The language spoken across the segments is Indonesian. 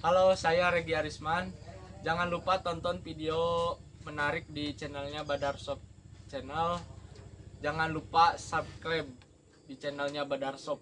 Halo, saya Regi Arisman. Jangan lupa tonton video menarik di channelnya Badar Shop Channel. Jangan lupa subscribe di channelnya Badar Shop.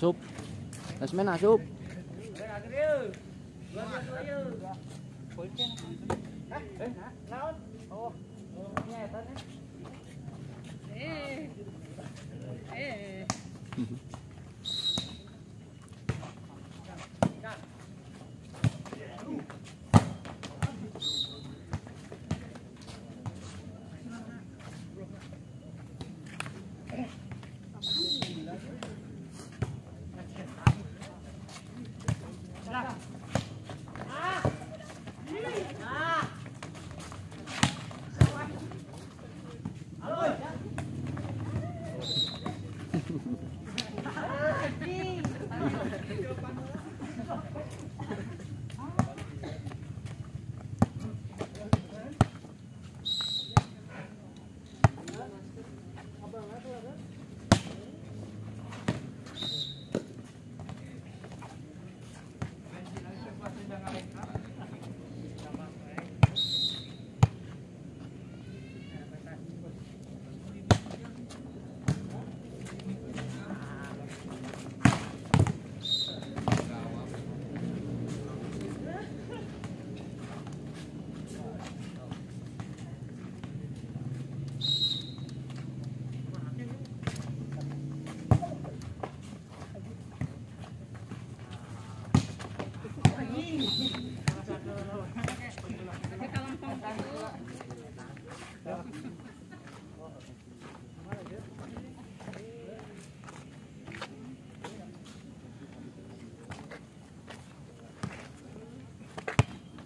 Asup, Asmen asup.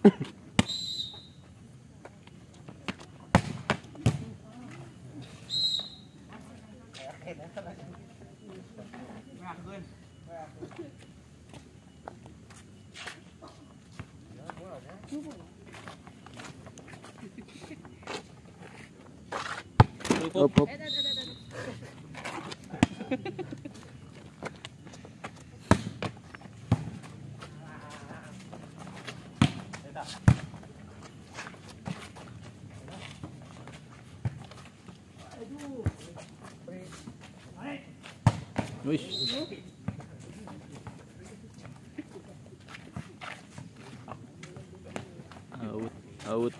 Hop, hop. Out.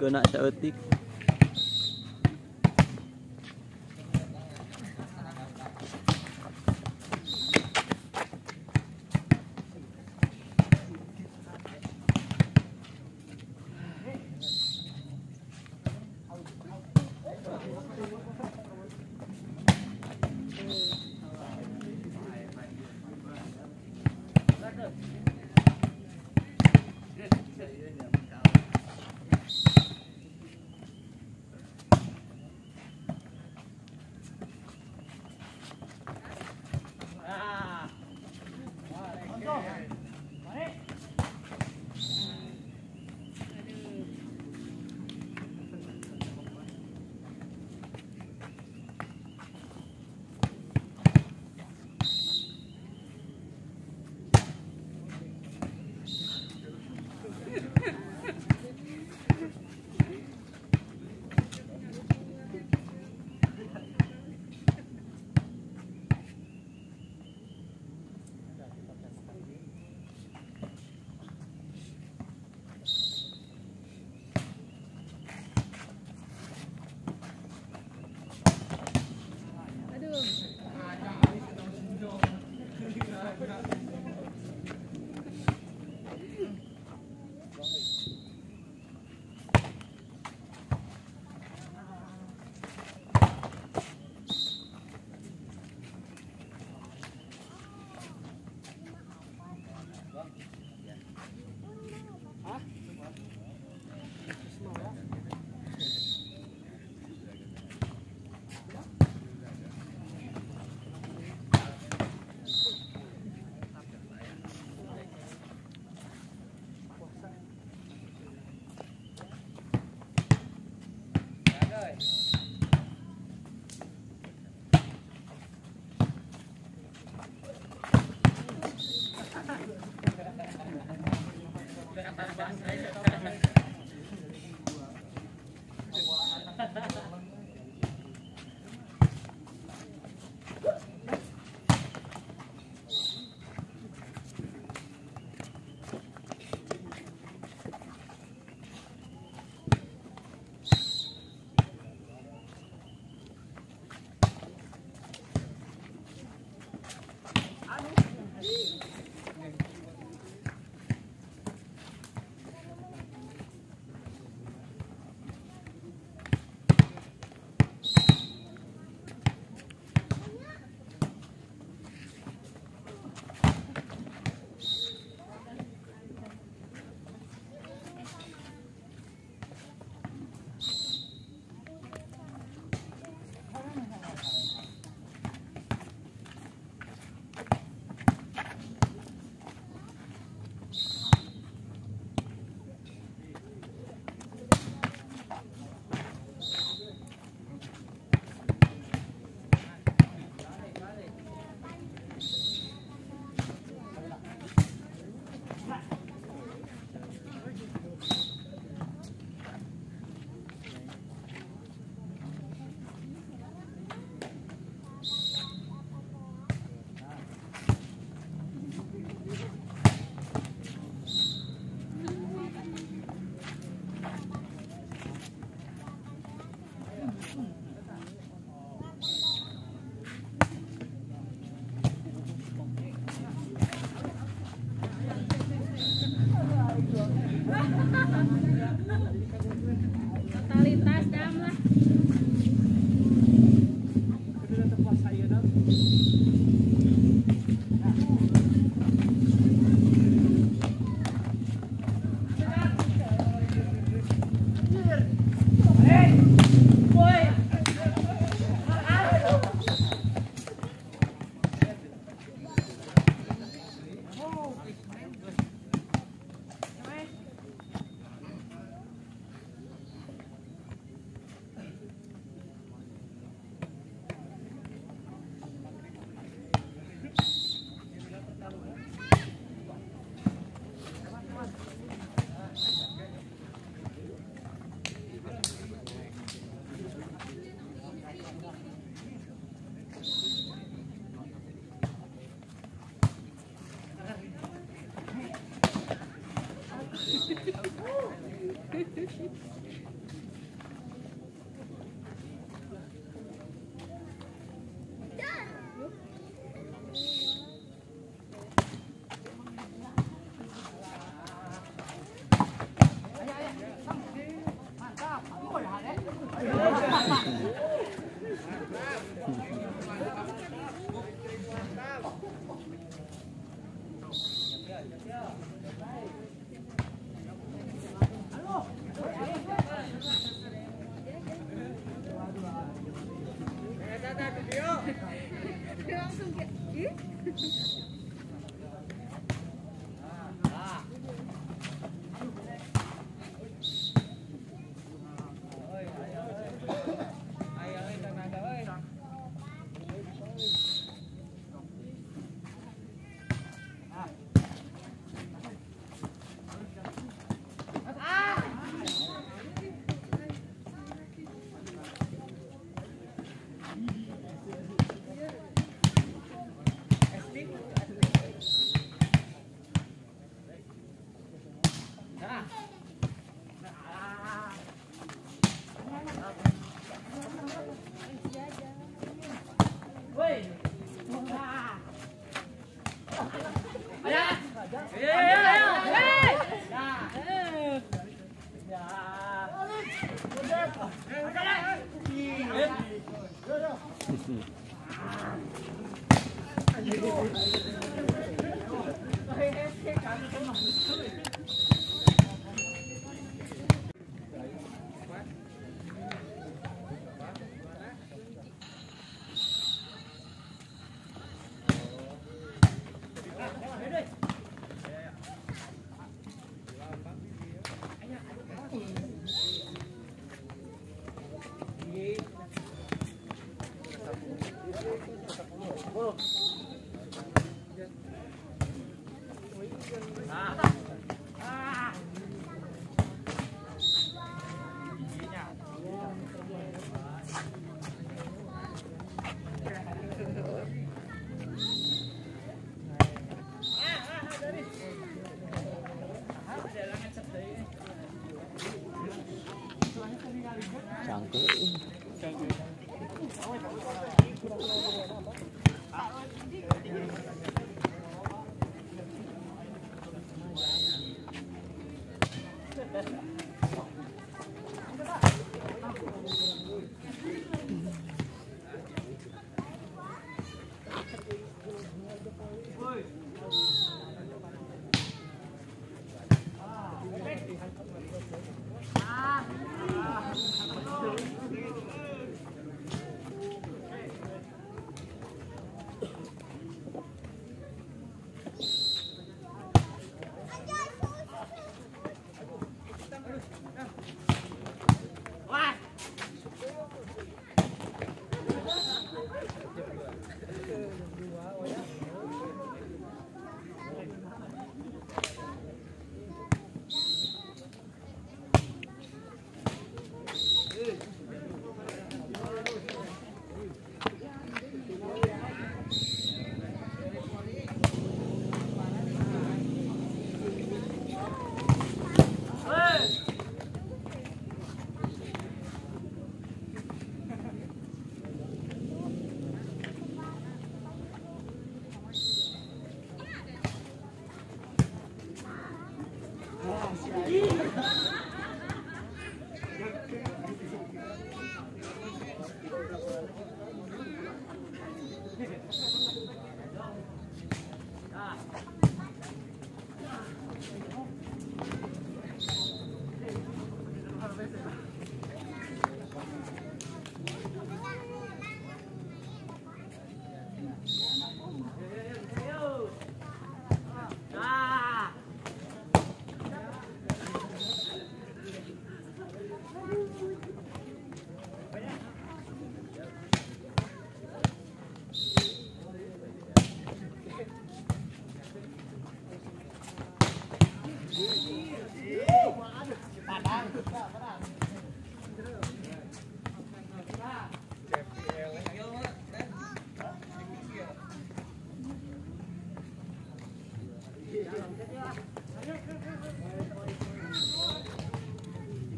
Kena seotik. Hãy subscribe cho kênh Ghiền Mì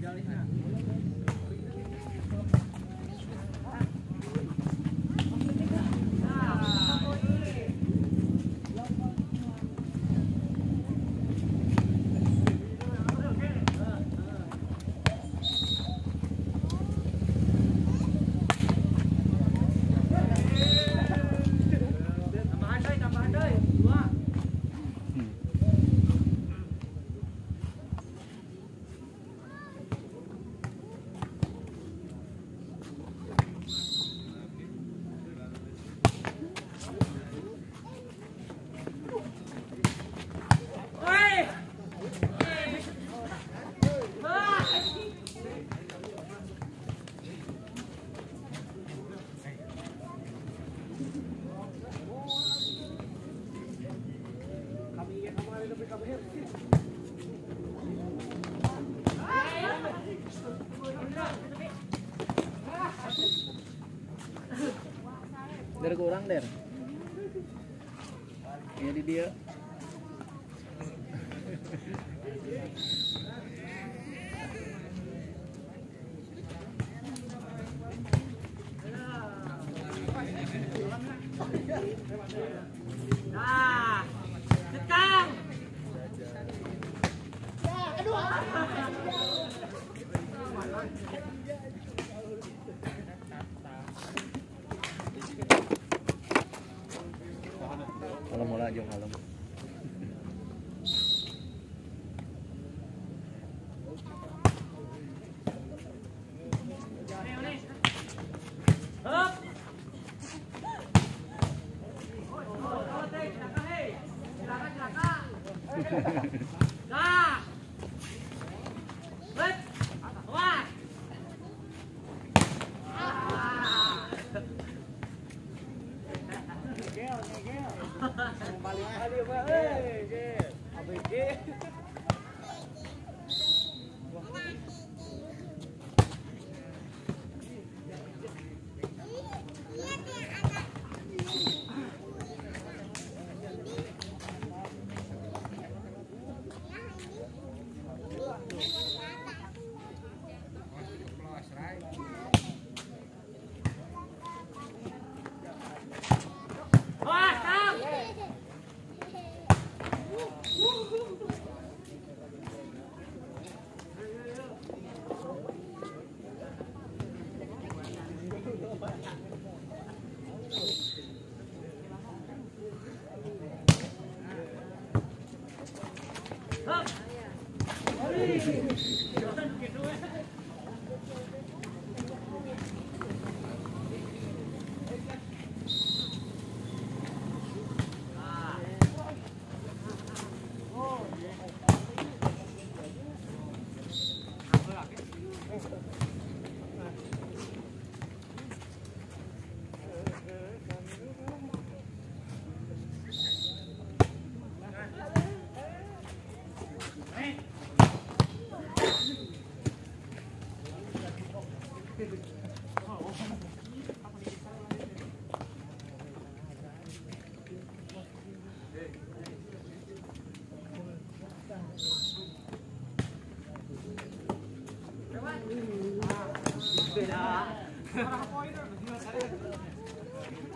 Gõ để không bỏ lỡ Der kurang der. Jadi dia. Nah, tekan. Ya, aduh. Kalau mau lanjut kalau.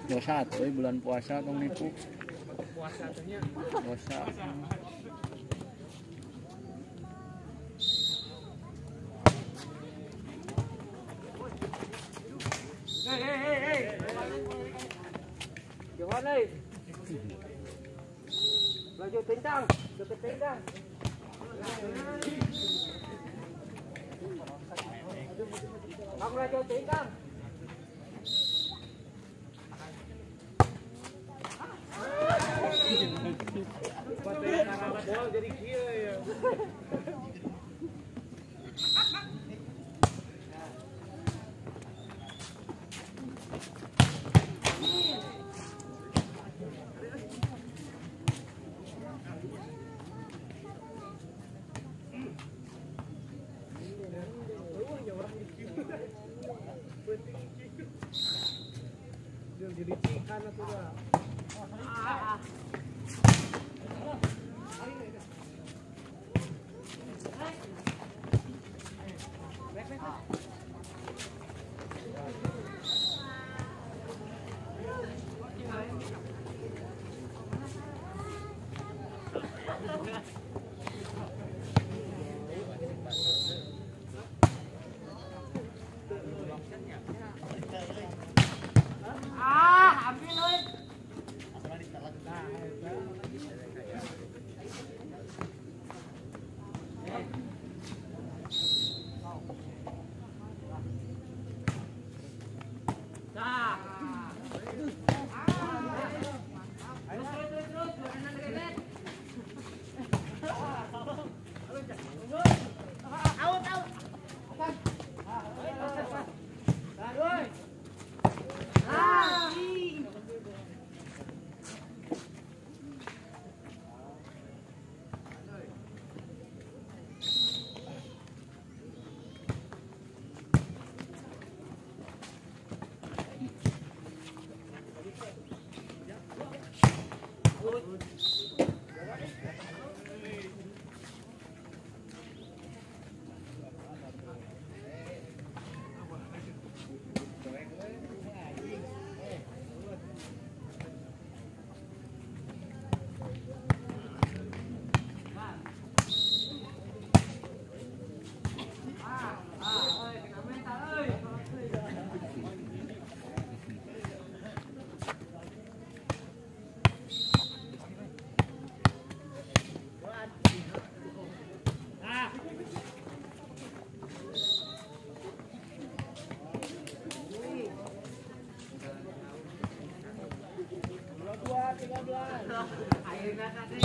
Dosa tuh bulan puasa tong nipu. Puasa tuhnya. Dosa. Hey. Jangan lagi. Lanjut tendang, tetap tendang. Kamu lanjut tendang. Bola jadi kia ya. Jadi cikan atau enggak? Ah, ambil, Akhirnya katanya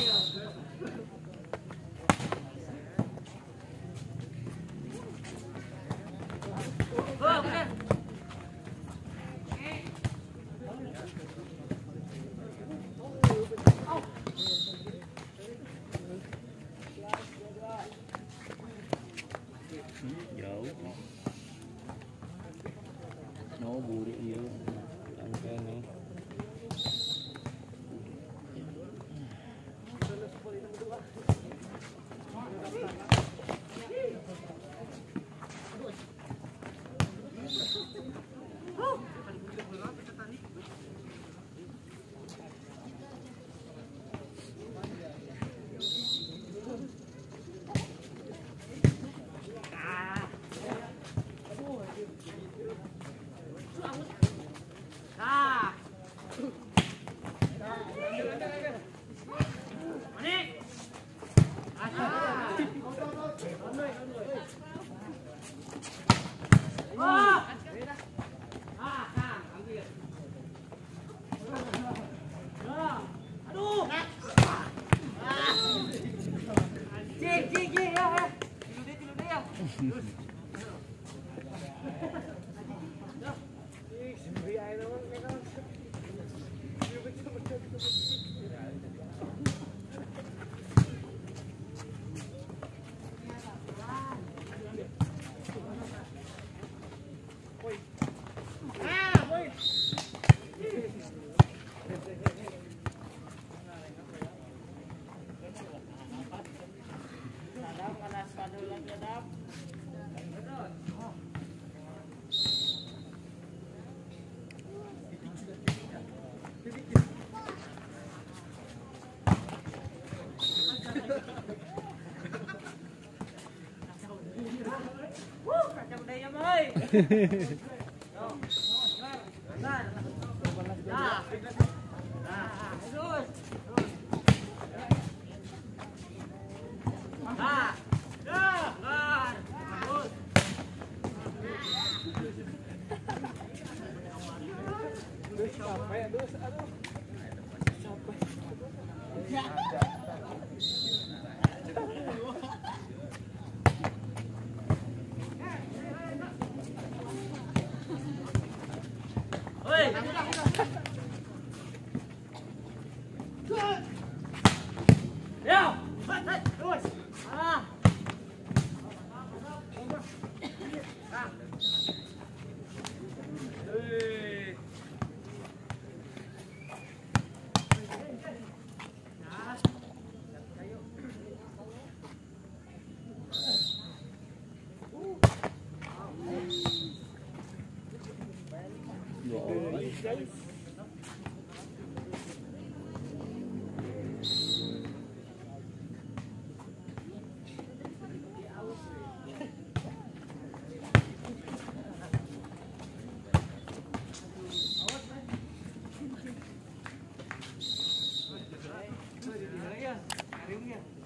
ya.